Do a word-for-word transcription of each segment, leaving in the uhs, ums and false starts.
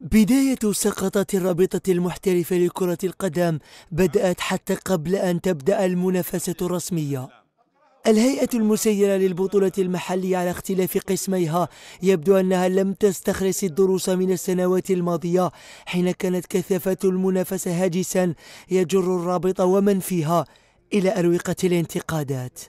بداية سقطة الرابطة المحترفة لكرة القدم بدأت حتى قبل أن تبدأ المنافسة الرسمية. الهيئة المسيرة للبطولة المحلية على اختلاف قسميها يبدو أنها لم تستخلص الدروس من السنوات الماضية، حين كانت كثافة المنافسة هاجسا يجر الرابطة ومن فيها إلى أروقة الانتقادات.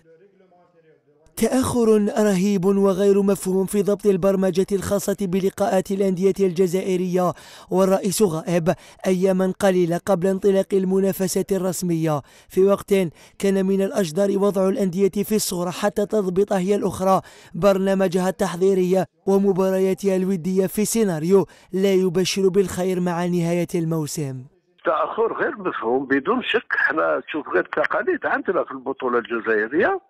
تأخر رهيب وغير مفهوم في ضبط البرمجة الخاصة بلقاءات الأندية الجزائرية، والرئيس غائب أياما قليلة قبل انطلاق المنافسة الرسمية، في وقت كان من الأجدر وضع الأندية في الصورة حتى تضبط هي الأخرى برنامجها التحضيري ومبارياتها الودية في سيناريو لا يبشر بالخير مع نهاية الموسم. تأخر غير مفهوم بدون شك. احنا تشوف غير التقاليد عندنا في البطولة الجزائرية،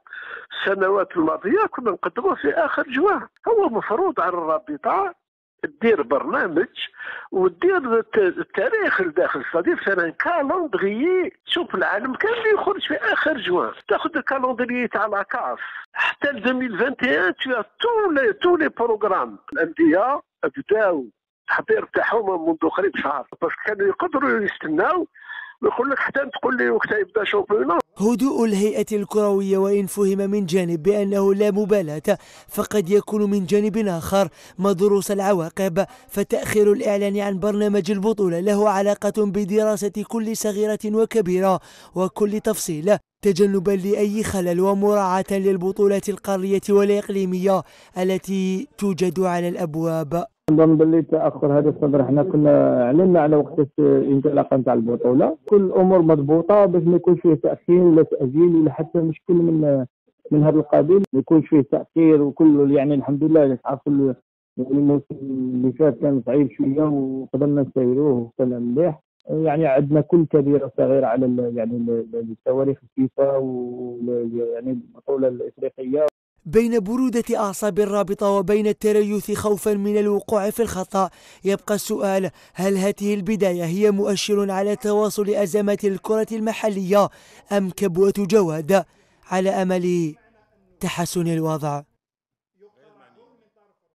السنوات الماضية كنا نقدموه في آخر جوان. هو مفروض على الرابطة تدير برنامج وتدير التاريخ لداخل، صدير مثلا كالندري تشوف العالم كامل يخرج في آخر جوان، تاخذ الكالندري تاع لاكاف حتى ل ألفين وواحد وعشرين فيها تو تو لي بروغرام. الأندية بداو التحضير تاعهم منذ قريب شهر باش كانوا يقدروا يستناو ويقول لك حتى تقول لي وقتها يبدا شومبيونات. هدوء الهيئة الكروية وإن فهم من جانب بأنه لا مبالاة، فقد يكون من جانب آخر ما دروس العواقب. فتأخير الإعلان عن برنامج البطولة له علاقة بدراسة كل صغيرة وكبيرة وكل تفصيل، تجنبا لأي خلل ومراعاة للبطولات القارية والإقليمية التي توجد على الأبواب. نظن باللي تاخر هذا الصدر حنا كنا اعلنا على وقت الانطلاق نتاع البطوله، كل الامور مضبوطه باش ما يكونش فيه تاخير ولا تاجيل ولا حتى مشكل من من هذا القبيل، ما يكونش فيه تاخير وكل. يعني الحمد لله عارفوا الموسم اللي فات كان صعيب شويه وقدرنا نسيروه كان مليح، يعني عندنا كل كبيره صغيره على يعني التواريخ الفيفا ويعني البطوله الافريقيه. بين برودة أعصاب الرابطة وبين التريث خوفا من الوقوع في الخطأ، يبقى السؤال: هل هذه البداية هي مؤشر على تواصل أزمة الكرة المحلية أم كبوة جواد على أمل تحسن الوضع؟